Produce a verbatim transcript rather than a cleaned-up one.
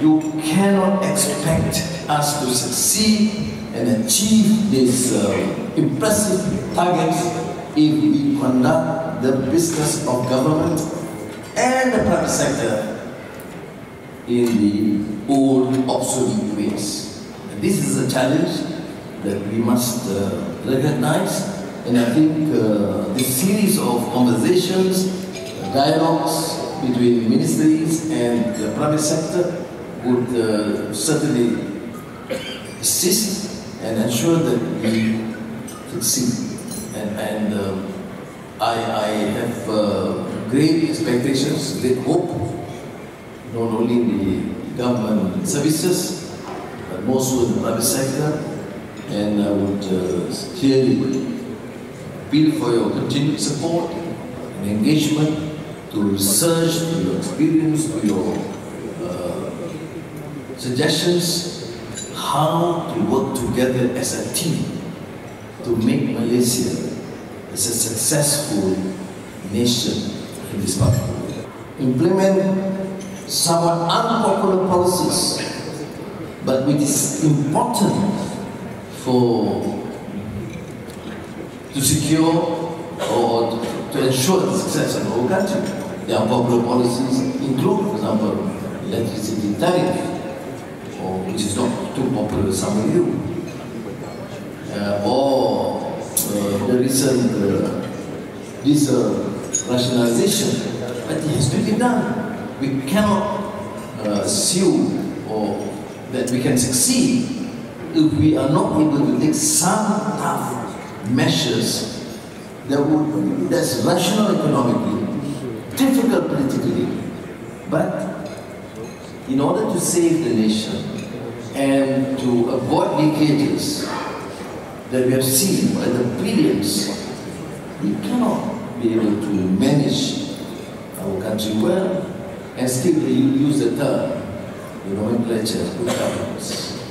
You cannot expect us to succeed and achieve these uh, impressive targets if we conduct the business of government and the private sector in the old obsolete ways. This is a challenge that we must uh, recognize, and I think uh, this series of conversations, dialogues between ministries and the private sector would uh, certainly assist and ensure that we succeed. And, and um, I, I have uh, great expectations, great hope, not only in the government services, but more so in the private sector. And I would uh, clearly appeal for your continued support and engagement to research, to your experience, to your uh, suggestions, how to work together as a team to make Malaysia as a successful nation in this part of the world. Implement somewhat unpopular policies, but which is important for to secure or to to ensure the success of our country. The unpopular policies include, for example, electricity tariff, or which is not too popular with some of you, uh, or uh, the recent uh, diesel rationalization. But it has to be done. We cannot uh, assume or that we can succeed if we are not able to take some tough measures that would, that's rational economically, difficult politically, but in order to save the nation and to avoid leakages that we have seen at the prelims, we cannot be able to manage our country well and still use the term, the nomenclature, good governance.